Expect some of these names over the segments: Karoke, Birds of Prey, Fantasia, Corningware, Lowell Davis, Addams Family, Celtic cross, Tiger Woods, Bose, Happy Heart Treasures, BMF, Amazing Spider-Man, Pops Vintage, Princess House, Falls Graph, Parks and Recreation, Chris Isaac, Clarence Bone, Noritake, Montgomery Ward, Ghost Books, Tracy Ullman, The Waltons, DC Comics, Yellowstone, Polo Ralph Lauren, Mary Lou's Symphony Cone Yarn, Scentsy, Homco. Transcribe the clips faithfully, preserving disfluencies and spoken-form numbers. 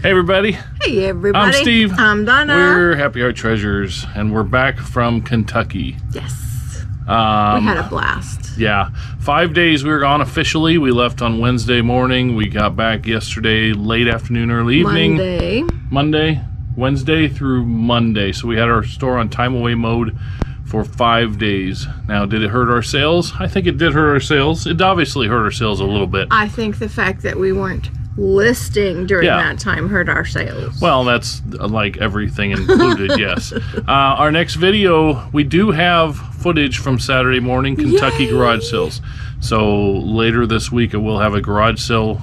Hey everybody. Hey everybody. I'm Steve. I'm Donna. We're Happy Heart Treasures, and we're back from Kentucky. Yes. Um, we had a blast. Yeah. Five days we were gone officially. We left on Wednesday morning. We got back yesterday, late afternoon, early evening. Monday. Monday. Wednesday through Monday. So we had our store on time away mode for five days. Now, did it hurt our sales? I think it did hurt our sales. It obviously hurt our sales a little bit. I think the fact that we weren't listing during yeah. that time hurt our sales. Well, that's like everything included, yes. Uh, our next video, we do have footage from Saturday morning Kentucky Yay! garage sales. So later this week, we'll have a garage sale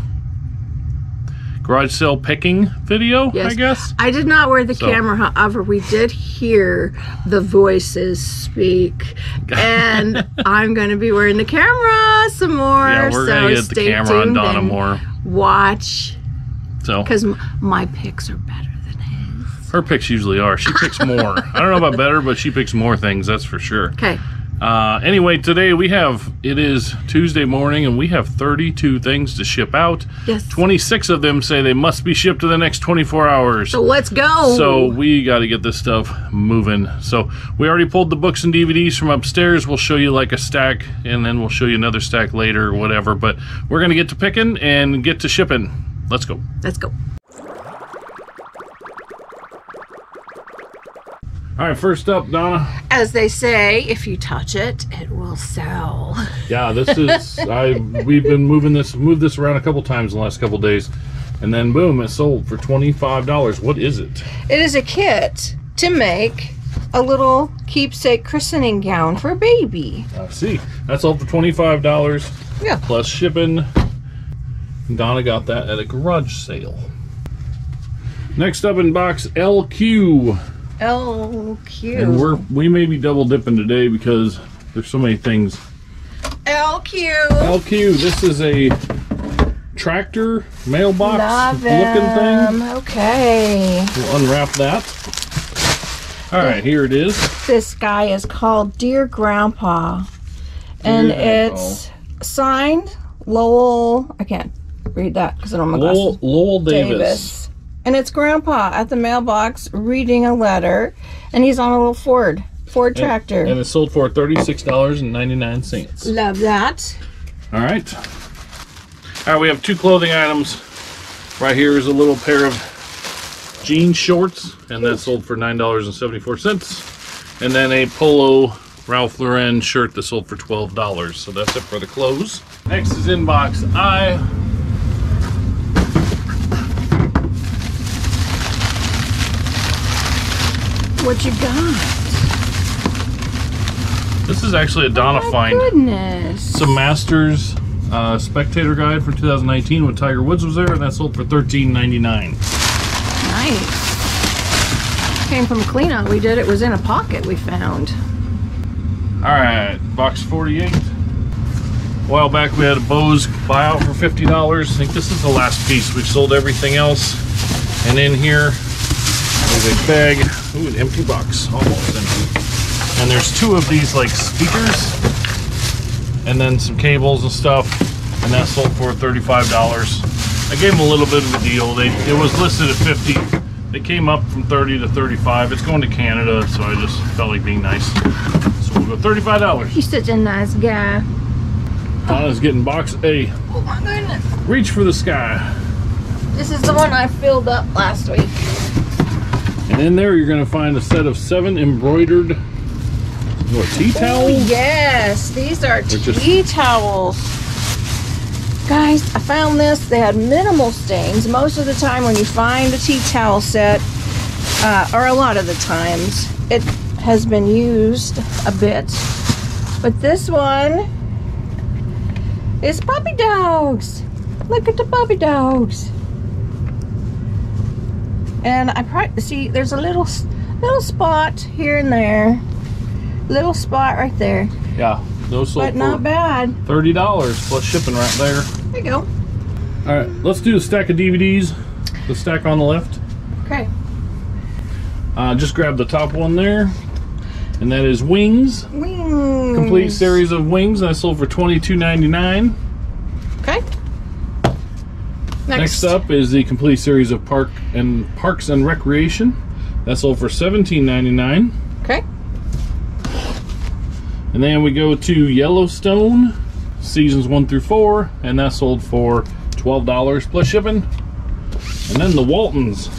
garage sale picking video, yes. I guess. I did not wear the so. camera, however, we did hear the voices speak, and I'm going to be wearing the camera some more. Yeah, we're so going to get the camera on Donna more. Watch, so because my picks are better than his. Her picks usually are. She picks more. I don't know about better, but she picks more things, that's for sure. Okay. Uh, anyway, today we have, it is Tuesday morning, and we have thirty-two things to ship out. Yes. twenty-six of them say they must be shipped in the next twenty-four hours. So let's go. So we got to get this stuff moving. So we already pulled the books and D V Ds from upstairs. We'll show you like a stack, and then we'll show you another stack later or whatever. But we're going to get to picking and get to shipping. Let's go. Let's go. All right, first up, Donna. As they say, if you touch it, it will sell. Yeah, this is, I. we've been moving this, moved this around a couple times in the last couple days, and then boom, it sold for twenty-five dollars. What is it? It is a kit to make a little keepsake christening gown for a baby. I see. That sold for twenty-five dollars yeah. plus shipping. Donna got that at a garage sale. Next up in box, L Q. L Q. And we're, we may be double dipping today because there's so many things. L Q. L Q. This is a tractor mailbox Love looking them. thing. Okay. We'll unwrap that. All right, here it is. This guy is called Dear Grandpa. And Dear it's Grandpa. signed Lowell. I can't read that because I don't have my glasses. Lowell Davis. Davis. And it's Grandpa at the mailbox reading a letter, and he's on a little Ford, Ford tractor. And, and it's sold for thirty-six ninety-nine. Love that. All right. All right, we have two clothing items. Right here is a little pair of jean shorts, and that sold for nine seventy-four. And then a polo Ralph Lauren shirt that sold for twelve dollars. So that's it for the clothes. Next is Inbox I. What you got? This is actually a Donna oh find. Goodness. Some Masters uh, Spectator Guide for two thousand nineteen when Tiger Woods was there, and that sold for thirteen ninety-nine. Nice. Came from cleanup. We did it. Was in a pocket we found. All right, box forty-eight. A while back we had a Bose buyout for fifty dollars. I think this is the last piece. We've sold everything else, and in here. There's a bag, ooh, an empty box, almost empty. And there's two of these like speakers, and then some cables and stuff, and that sold for thirty-five dollars. I gave them a little bit of a deal. They, it was listed at fifty. They came up from thirty to thirty-five. It's going to Canada, so I just felt like being nice. So we'll go thirty-five dollars. He's such a nice guy. Donna's getting box A. Oh my goodness. Reach for the sky. This is the one I filled up last week. And in there, you're going to find a set of seven embroidered what, tea towels. Yes, these are tea towels. Guys, I found this. They had minimal stains. Most of the time when you find a tea towel set, uh, or a lot of the times, it has been used a bit. But this one is puppy dogs. Look at the puppy dogs. And I probably see there's a little little spot here and there, little spot right there. Yeah, those sold but for not bad. Thirty dollars plus shipping right there. There you go. All right, let's do the stack of D V Ds. The stack on the left. Okay. Uh, just grab the top one there, and that is Wings. Wings. Complete series of Wings. That sold for twenty-two ninety-nine. Okay. Next. Next up is the complete series of Park and Parks and Recreation. That sold for seventeen ninety-nine. Okay. And then we go to Yellowstone, seasons one through four, and that sold for twelve dollars plus shipping. And then the Waltons.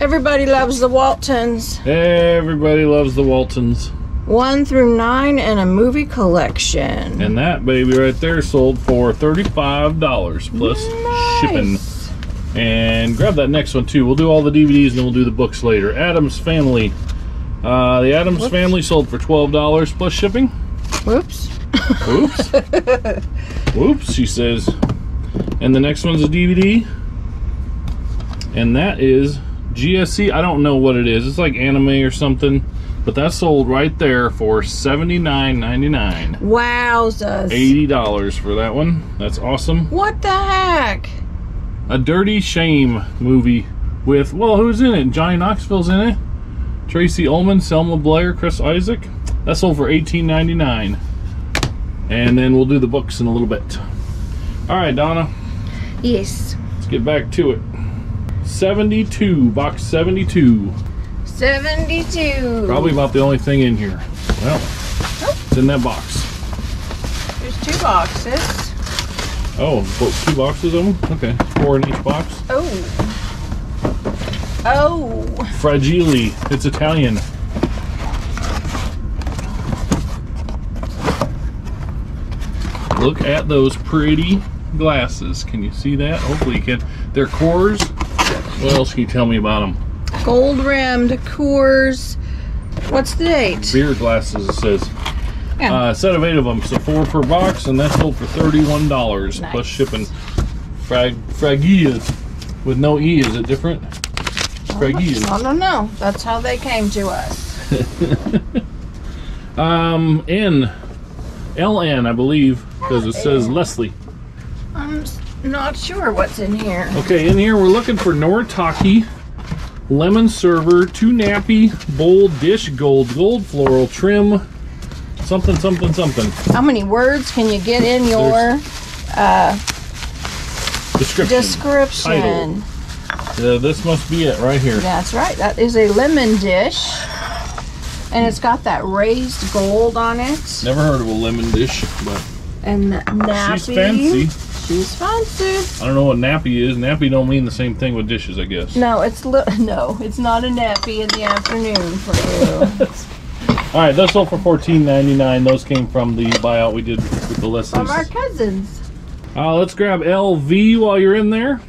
Everybody loves the Waltons. Everybody loves the Waltons. One through nine and a movie collection. And that baby right there sold for thirty-five dollars plus nice. shipping. And grab that next one too. We'll do all the D V Ds and then we'll do the books later. Addams Family. Uh, the Addams Whoops. Family sold for twelve dollars plus shipping. Whoops. Whoops. Whoops, she says. And the next one's a D V D. And that is G S C. I don't know what it is. It's like anime or something. But that sold right there for seventy-nine ninety-nine. Wowzers. eighty dollars for that one. That's awesome. What the heck? A Dirty Shame movie with, well, who's in it? Johnny Knoxville's in it. Tracy Ullman, Selma Blair, Chris Isaac. That sold for eighteen ninety-nine. And then we'll do the books in a little bit. All right, Donna. Yes. Let's get back to it. seventy-two, box seventy-two. seventy-two. Probably about the only thing in here. Well, oh. It's in that box. There's two boxes. Oh, two boxes of them? Okay, four in each box. Oh. Oh. Fragile. It's Italian. Look at those pretty glasses. Can you see that? Hopefully you can. They're Coors. What else can you tell me about them? Gold rimmed Coors. What's the date? Beer glasses, it says. Yeah. Uh, a set of eight of them, so four per box, and that's sold for thirty-one dollars nice. Plus shipping. Frag Fragile. With no E, is it different? Fragile. I don't know. That's how they came to us. um, N. L N, I believe, because it says Leslie. I'm not sure what's in here. Okay, in here we're looking for Noritake, lemon server, two nappy, bowl, dish, gold, gold floral trim, something, something, something. How many words can you get in your uh, description? description? Title. Uh, this must be it right here. That's right. That is a lemon dish. And it's got that raised gold on it. Never heard of a lemon dish, but and the nappy. She's fancy. She's fancy. I don't know what nappy is. Nappy don't mean the same thing with dishes, I guess. No, it's no, it's not a nappy in the afternoon for you. All right, those sold for fourteen ninety-nine. Those came from the buyout we did with the Leslies. From our cousins. Uh, let's grab L V while you're in there.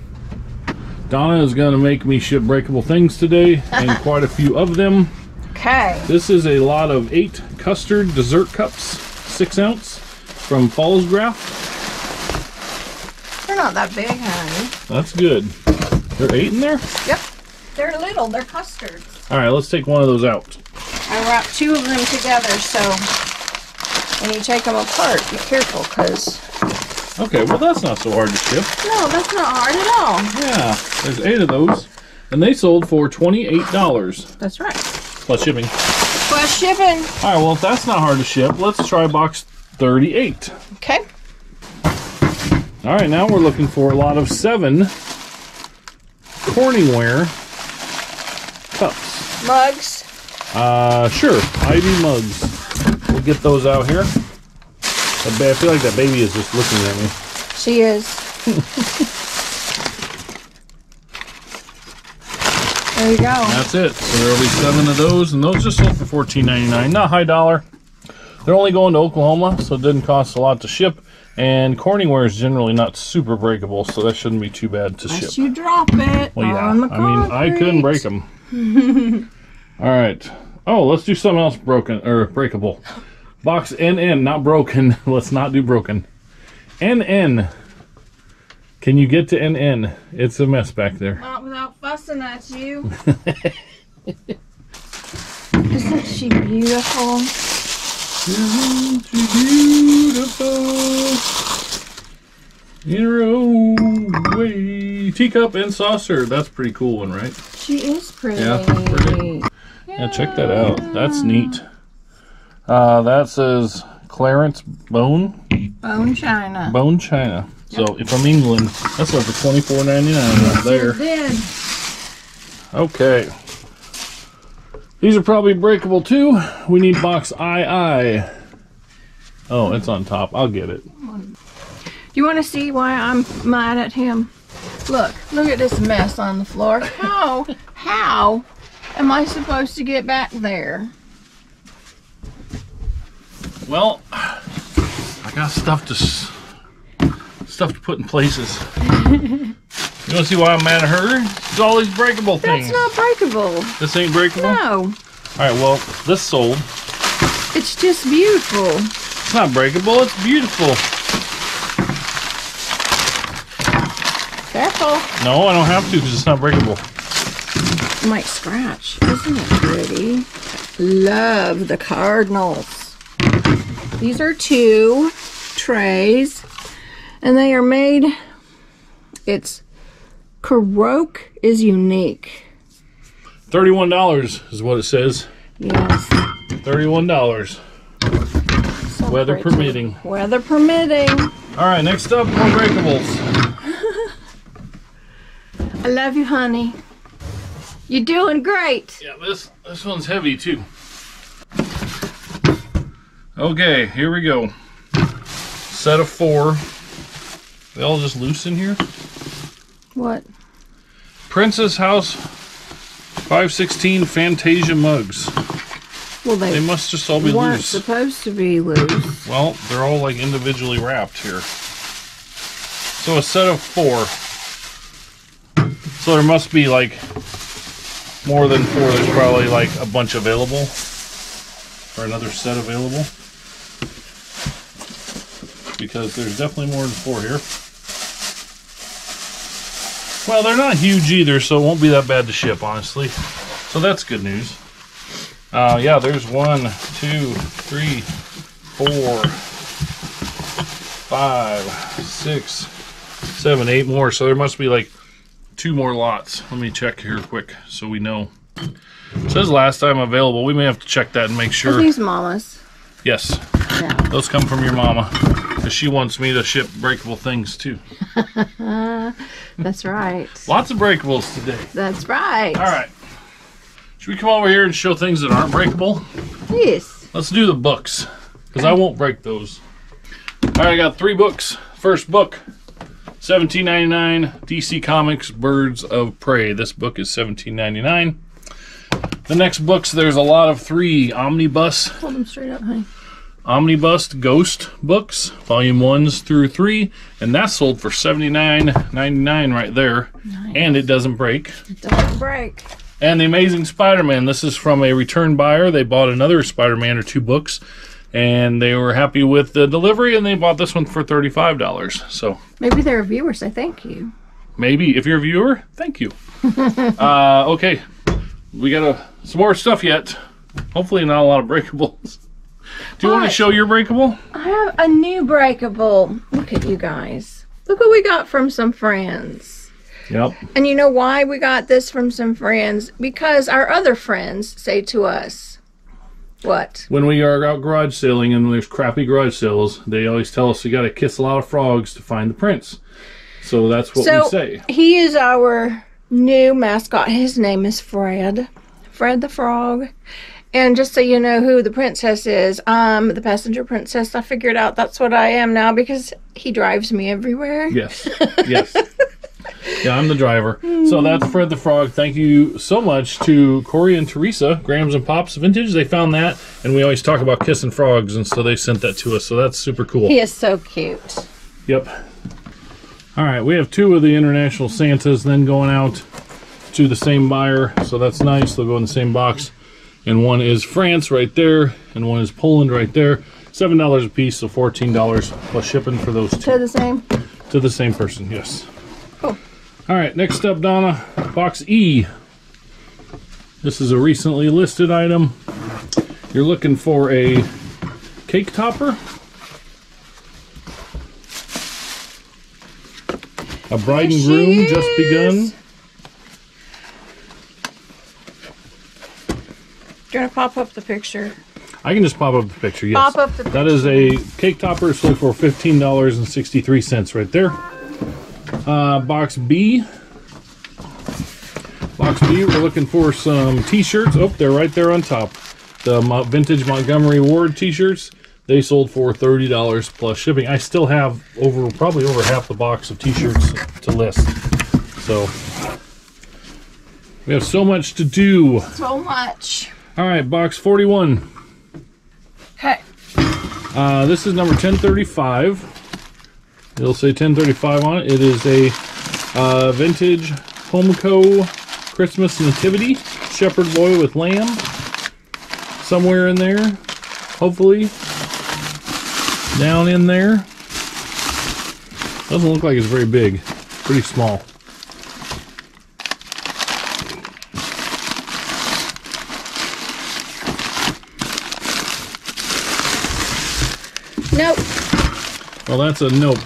Donna is going to make me ship breakable things today, and quite a few of them. Okay. This is a lot of eight custard dessert cups, six ounce, from Falls Graph. They're not that big, honey. That's good. They're eight in there? Yep. They're little. They're custard. All right, let's take one of those out. I wrapped two of them together, so when you take them apart, be careful, because... Okay, well, that's not so hard to ship. No, that's not hard at all. Yeah, there's eight of those, and they sold for twenty-eight dollars. That's right. Plus shipping. Plus shipping. All right, well, if that's not hard to ship, let's try box thirty-eight. Okay. All right, now we're looking for a lot of seven Corningware cups. Mugs. Uh, sure, Ivy mugs. We'll get those out here. I feel like that baby is just looking at me. She is. There you go. And that's it. So there will be seven of those, and those just sold for fourteen ninety-nine. Not high dollar. They're only going to Oklahoma, so it didn't cost a lot to ship. And Corningware is generally not super breakable, so that shouldn't be too bad to Unless ship. You drop it. Well, yeah. On the I mean, I couldn't break them. All right. Oh, let's do something else broken or breakable. Box N N, not broken. Let's not do broken. N N. Can you get to N N? It's a mess back there. Not without fussing at you. Isn't she beautiful? Isn't she beautiful? In her own way. Teacup and saucer. That's a pretty cool one, right? She is pretty. Yeah, pretty. Yeah, yeah, check that out. That's neat. Uh, that says Clarence Bone. Bone China. Bone China. Yep. So, if I'm England, that's like a twenty-four ninety-nine right there. Then. Okay. These are probably breakable too. We need box two. Oh, it's on top. I'll get it. You want to see why I'm mad at him? Look, look at this mess on the floor. How, how am I supposed to get back there? Well, I got stuff to stuff to put in places. You want to see why I'm mad at her? It's all these breakable things. That's not breakable. This ain't breakable? No. All right, well, this sold. It's just beautiful. It's not breakable. It's beautiful. Careful. No, I don't have to because it's not breakable. It might scratch. Isn't it pretty? Love the cardinals. These are two trays, and they are made... It's... Karoke is unique. thirty-one dollars is what it says. Yes. thirty-one dollars. So weather pretty. permitting. Weather permitting. All right, next up, more breakables. I love you, honey. You're doing great. Yeah, this, this one's heavy, too. Okay, here we go. Set of four. They all just loose in here? What? Princess House five sixteen Fantasia mugs. Well, they, they must just all be weren't loose. supposed to be loose. Well, they're all like individually wrapped here. So a set of four. So there must be like more than four. There's probably like a bunch available. Or another set available. Because there's definitely more than four here. Well, they're not huge either, so it won't be that bad to ship, honestly. So that's good news. Uh, yeah, there's one, two, three, four, five, six, seven, eight more. So there must be like two more lots. Let me check here quick so we know. It says last time available. We may have to check that and make sure. Are these mamas? Yes. Yeah. Those come from your mama. She wants me to ship breakable things too. That's right. Lots of breakables today. That's right. All right. Should we come over here and show things that aren't breakable? Yes. Let's do the books because I won't break those. All right, I got three books. First book, seventeen ninety-nine, D C Comics, Birds of Prey. This book is seventeen ninety-nine. The next books, there's a lot of three omnibus. Hold them straight up, honey. Omnibus Ghost Books, Volume ones through three, and that's sold for seventy-nine ninety-nine right there. Nice. And it doesn't break. It doesn't break. And The Amazing Spider-Man. This is from a return buyer. They bought another Spider-Man or two books, and they were happy with the delivery, and they bought this one for thirty-five dollars. So maybe they're viewers, say thank you. Maybe. If you're a viewer, thank you. uh, okay. We got a, some more stuff yet. Hopefully not a lot of breakables. Do you All want to show your breakable? I have a new breakable. Look at you guys. Look what we got from some friends. Yep. And you know why we got this from some friends? Because our other friends say to us, what? When we are out garage sailing and there's crappy garage sales, they always tell us you got to kiss a lot of frogs to find the prince. So that's what so we say. He is our new mascot. His name is Fred. Fred the Frog. And just so you know who the princess is, um, the passenger princess, I figured out that's what I am now because he drives me everywhere. Yes, yes. Yeah, I'm the driver. Mm. So that's Fred the Frog. Thank you so much to Corey and Teresa, Grams and Pops Vintage. They found that, and we always talk about kissing frogs, and so they sent that to us. So that's super cool. He is so cute. Yep. All right, we have two of the International Santas then going out to the same buyer, so that's nice. They'll go in the same box. And one is France right there, and one is Poland right there. seven dollars a piece, so fourteen dollars plus shipping for those two. To the same? To the same person, yes. Cool. All right, next up, Donna, box E. This is a recently listed item. You're looking for a cake topper. A bride and groom just begun. Do you want to pop up the picture? I can just pop up the picture. Yes. Pop up the picture. That is a cake topper sold for fifteen dollars and sixty-three cents right there. Uh, box B. Box B, we're looking for some t-shirts. Oh, they're right there on top. The vintage Montgomery Ward t-shirts. They sold for thirty dollars plus shipping. I still have over probably over half the box of t-shirts to list. So we have so much to do. So much. All right, box forty-one. Hey. Uh, this is number ten thirty-five. It'll say ten thirty-five on it. It is a uh, vintage Homco Christmas Nativity. Shepherd boy with lamb. Somewhere in there. Hopefully. Down in there. Doesn't look like it's very big. Pretty small. Nope. Well, that's a nope.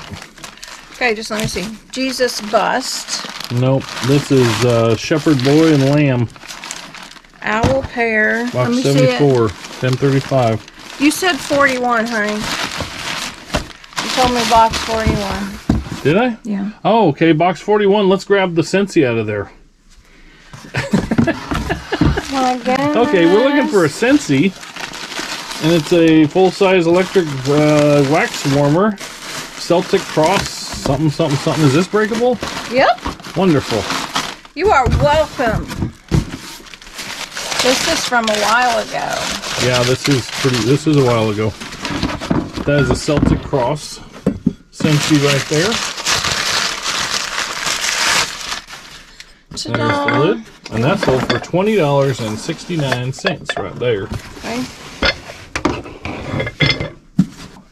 Okay, just let me see. Jesus bust. Nope. This is uh, Shepherd Boy and Lamb. Owl pair. Box let me seventy-four. See ten thirty-five. You said forty-one, honey. Told me box forty-one. Did I? Yeah. Oh, okay. Box forty-one. Let's grab the Scentsy out of there. Oh, my okay, we're looking for a Scentsy. And it's a full-size electric uh, wax warmer. Celtic cross. Something, something, something. Is this breakable? Yep. Wonderful. You are welcome. This is from a while ago. Yeah, this is pretty. This is a while ago. That is a Celtic cross Scentsy right there. There's the lid. And that sold for twenty dollars and sixty-nine cents right there. Okay.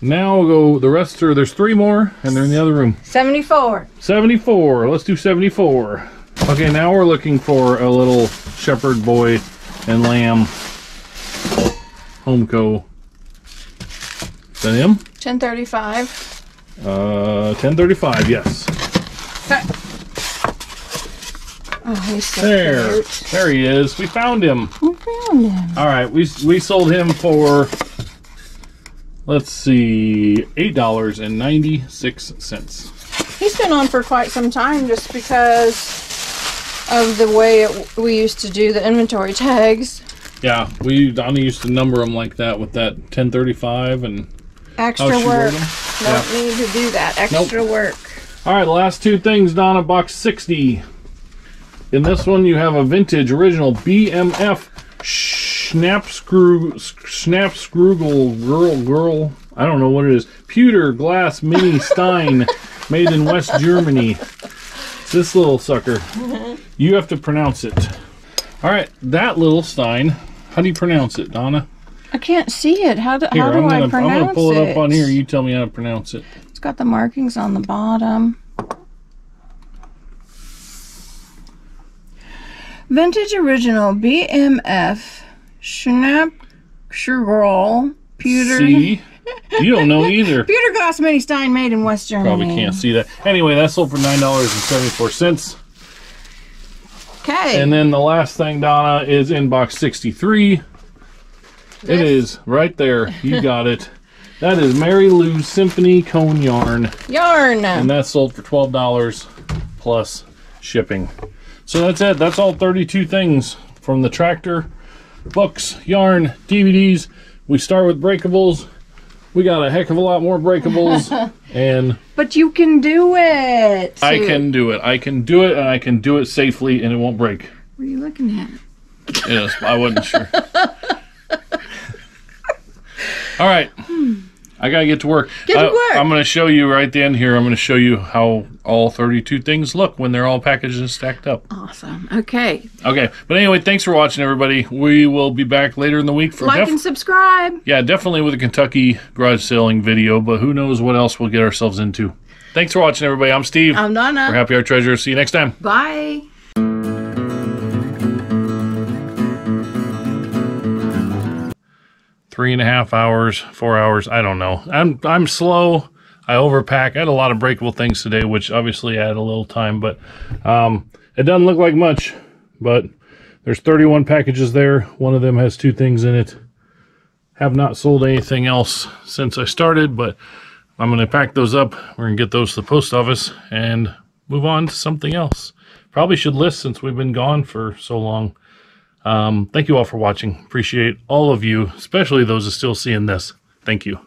Now we'll go the rest are there's three more and they're in the other room. seventy-four. seventy-four. Let's do seventy-four. Okay, now we're looking for a little shepherd boy and lamb Homco. Is that him? ten thirty-five. Uh, ten thirty-five, yes. Okay. Oh, he's so there. Cute. There he is. We found him. We found him. All right, we, we sold him for, let's see, eight dollars and ninety-six cents. He's been on for quite some time just because of the way it, we used to do the inventory tags. Yeah, we Donna used to number them like that with that ten thirty-five and... Extra work. Don't need to do that. Extra work. All right, last two things, Donna. Box sixty. In this one, you have a vintage original B M F snap screw, snap scroogle girl, girl. I don't know what it is. Pewter glass mini Stein, made in West Germany. It's this little sucker. You have to pronounce it. All right, that little Stein. How do you pronounce it, Donna? I can't see it. How do, here, how do gonna, I pronounce it? I'm going to pull it up on here. You tell me how to pronounce it. It's got the markings on the bottom. Vintage Original B M F Schnapp Schurl Pewter. See? You don't know either. Pewter Glass Mini Stein made in West Germany. Probably can't see that. Anyway, that sold for nine dollars and seventy-four cents. Okay. And then the last thing, Donna, is in box sixty-three. It yes. is right there. You got it. That is Mary Lou's Symphony Cone Yarn. Yarn. And that's sold for twelve dollars plus shipping. So that's it. That's all thirty-two things from the tractor, books, yarn, D V Ds. We start with breakables. We got a heck of a lot more breakables. and But you can do it. Too. I can do it. I can do it, and I can do it safely, and it won't break. What are you looking at? Yes, I wasn't sure. All right, hmm. I gotta get to work. Get to uh, work. I'm gonna show you right at the end here. I'm gonna show you how all thirty-two things look when they're all packaged and stacked up. Awesome. Okay. Okay, but anyway, thanks for watching, everybody. We will be back later in the week for like and subscribe. Yeah, definitely with a Kentucky garage selling video, but who knows what else we'll get ourselves into. Thanks for watching, everybody. I'm Steve. I'm Donna. We're Happy Heart Treasures. See you next time. Bye. Three and a half hours, four hours, I don't know. I'm I'm slow. I overpack. I had a lot of breakable things today, which obviously added a little time, but um, it doesn't look like much, but there's thirty-one packages there. One of them has two things in it. have not sold anything else since I started, but I'm going to pack those up. We're going to get those to the post office and move on to something else. Probably should list since we've been gone for so long. Um, thank you all for watching. Appreciate all of you, especially those who are still seeing this. Thank you.